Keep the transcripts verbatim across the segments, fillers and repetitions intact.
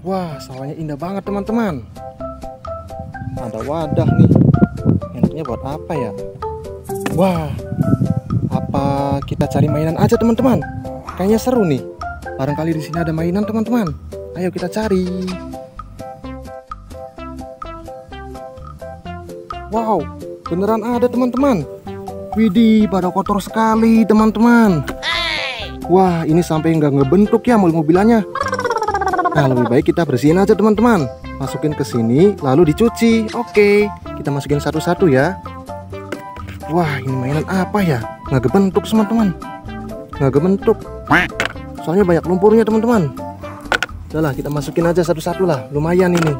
Wah, sawahnya indah banget teman-teman. Ada wadah nih. Enaknya buat apa ya? Wah, apa kita cari mainan aja teman-teman? Kayaknya seru nih. Barangkali di sini ada mainan teman-teman. Ayo kita cari. Wow, beneran ada teman-teman. Widih, pada kotor sekali teman-teman. Wah, ini sampai nggak ngebentuk ya mobil-mobilannya. Nah, lebih baik kita bersihin aja teman-teman. Masukin ke sini, lalu dicuci. Oke, kita masukin satu-satu ya. Wah, ini mainan apa ya? Nggak ngebentuk teman-teman. Nggak ngebentuk. Soalnya banyak lumpurnya teman-teman. Udahlah, kita masukin aja satu-satu lah. Lumayan ini.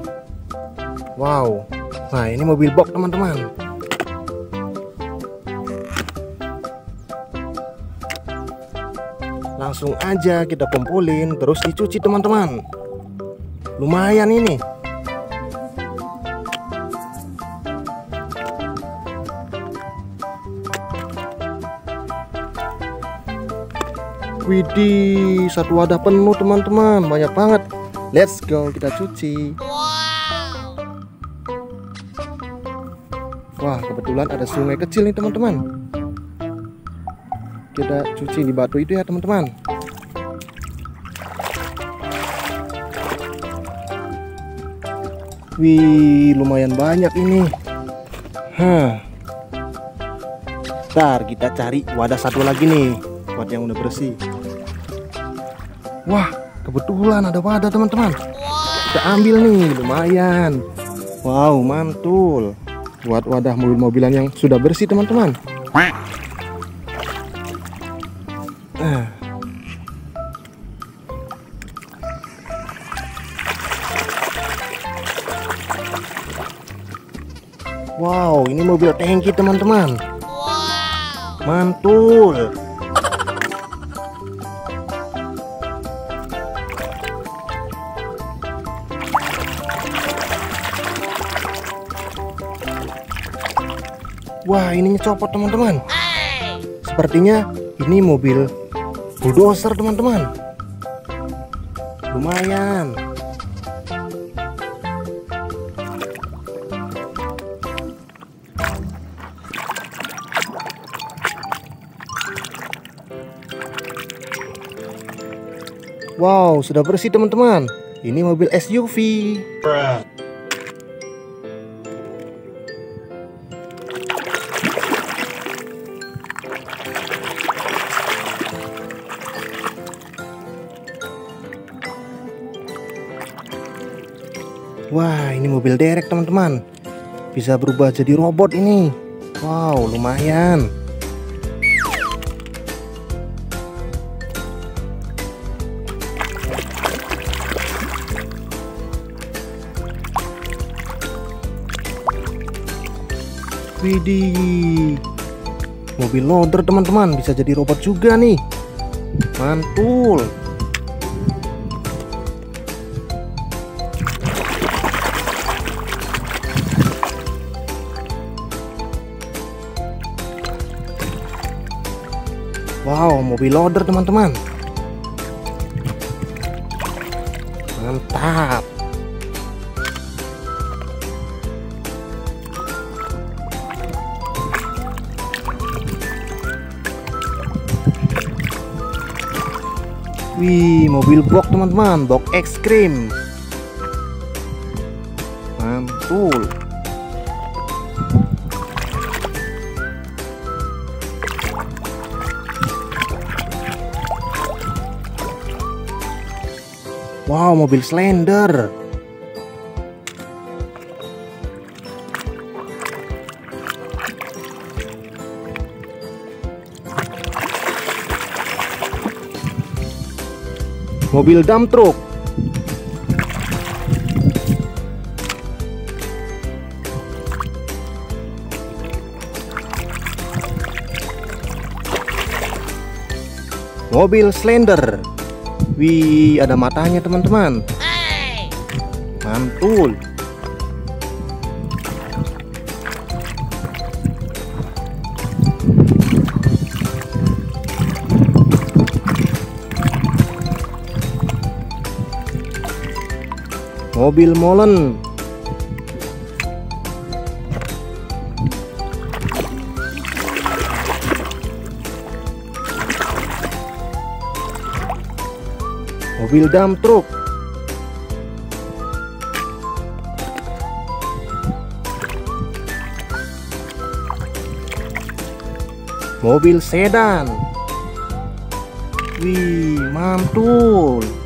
Wow. Nah, ini mobil box teman-teman. Langsung aja kita kumpulin, terus dicuci teman-teman. Lumayan ini. Widih, satu wadah penuh teman-teman, banyak banget. Let's go, kita cuci. Wow. Wah, kebetulan ada sungai kecil nih teman-teman. Kita cuci di batu itu ya teman-teman. Wih, lumayan banyak ini. Hah. Ntar kita cari wadah satu lagi nih buat yang udah bersih. Wah, kebetulan ada wadah teman-teman. Kita ambil nih, lumayan. Wow, mantul. Buat wadah mobil-mobilan yang sudah bersih teman-teman. Nah. Wow, ini mobil tangki teman-teman. Wow. Mantul. Wah, ini nyopot teman-teman. Hey. Sepertinya ini mobil bulldozer teman-teman. Lumayan. Wow, sudah bersih teman-teman. Ini mobil S U V. Bruh. Wah, ini mobil derek teman-teman. Bisa berubah jadi robot ini. Wow, lumayan. Widih. Mobil loader teman-teman, bisa jadi robot juga nih. Mantul. Wow, mobil loader teman-teman. Mantap. Wih, mobil box teman-teman, box es krim. Mantul. Wow, mobil slender. Mobil dump truck. Mobil slender. Wih, ada matanya teman-teman. Mantul. mobil molen. Mobil dump truk. Mobil sedan. Wih, mantul.